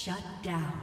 Shut down.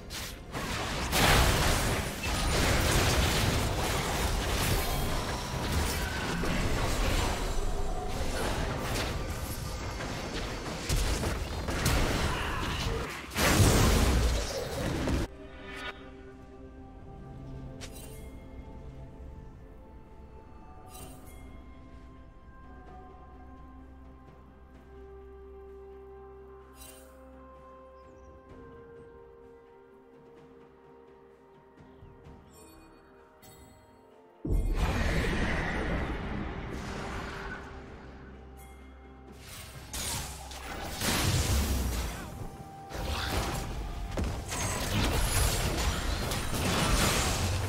Blue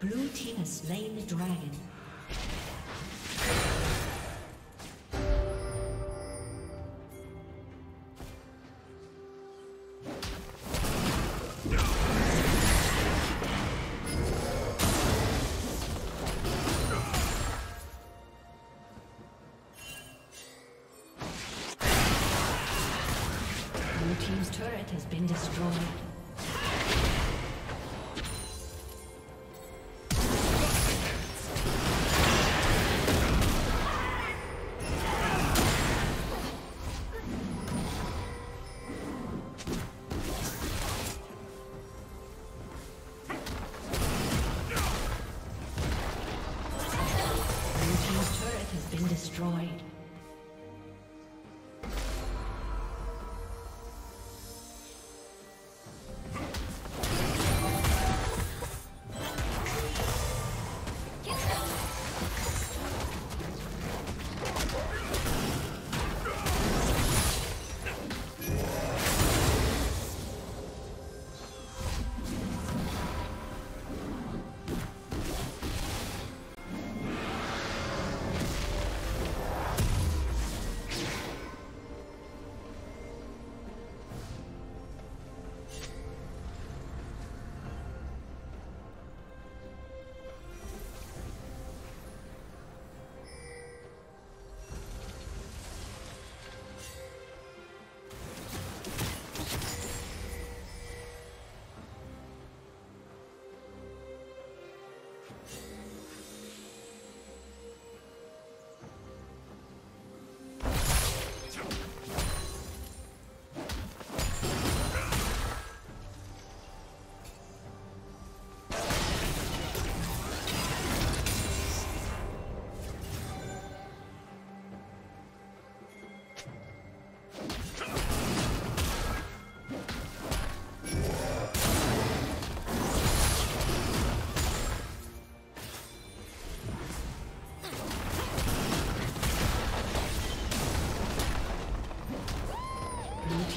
Blue team has slain the dragon. team's turret has been destroyed.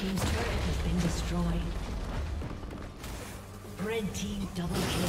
Team's turret has been destroyed. Red team double kill.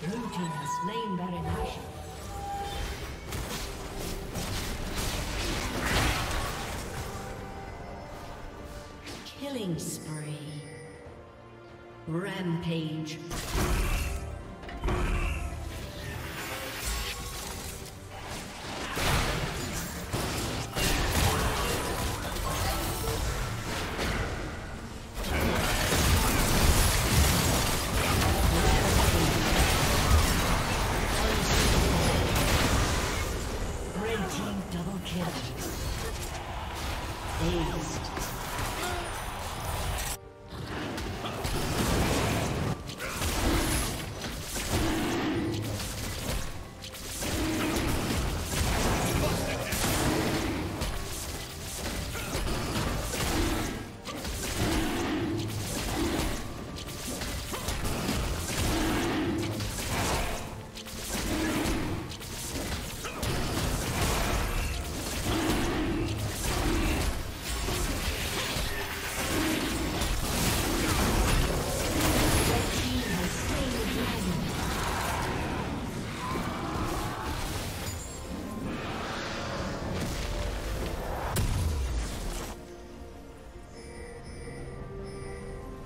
Blue team has slain Baron Nashor. Killing spree. Rampage.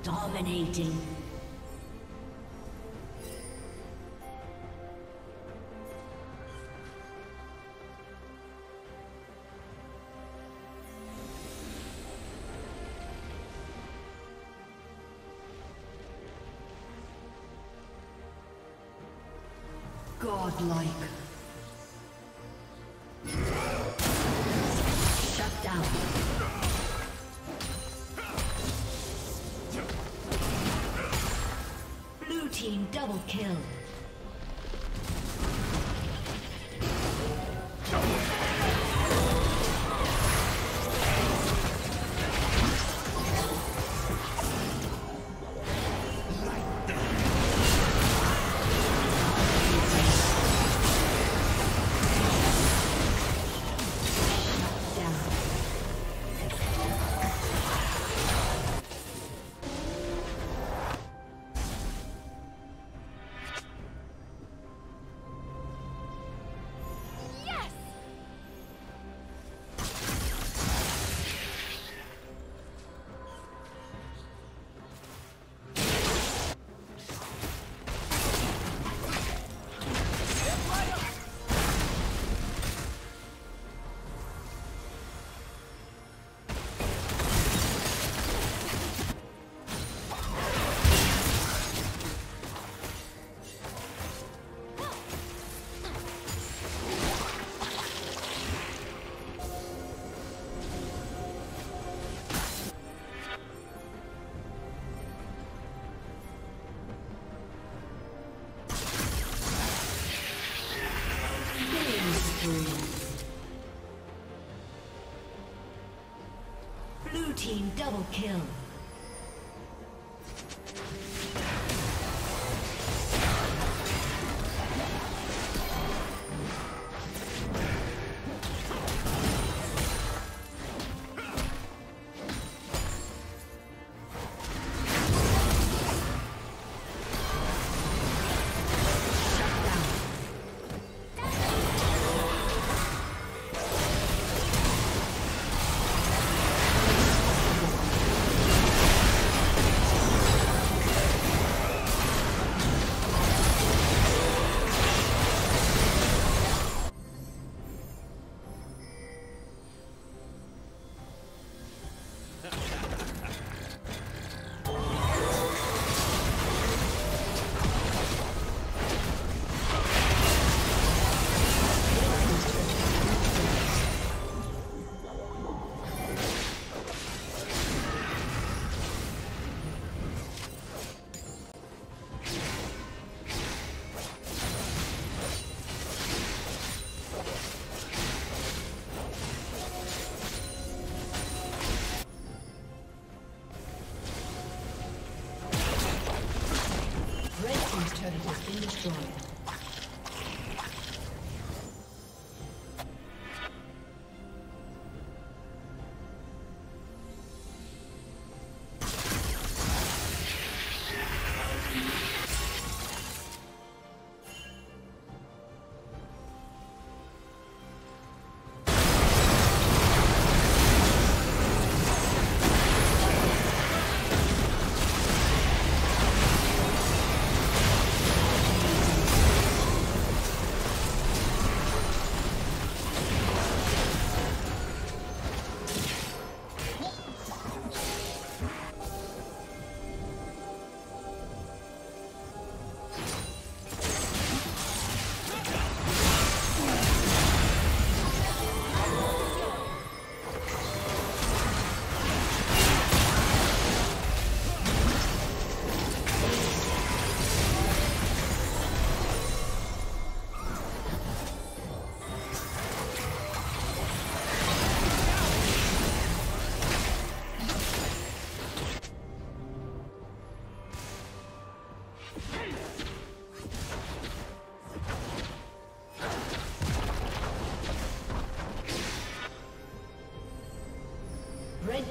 Dominating. Godlike. Double kill. Blue team double kill. Red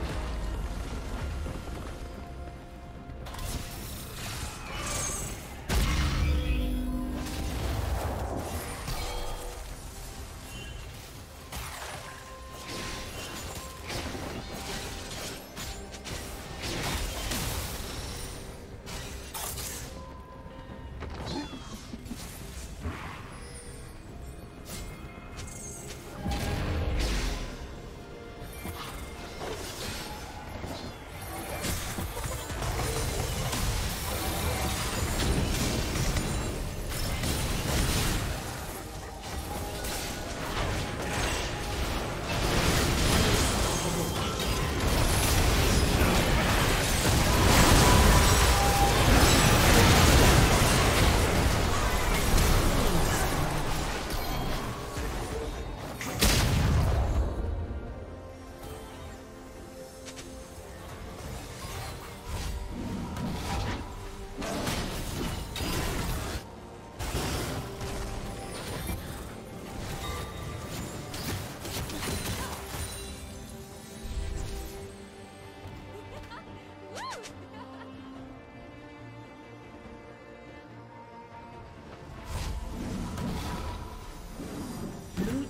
Blue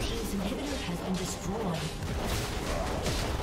team's inhibitor has been destroyed.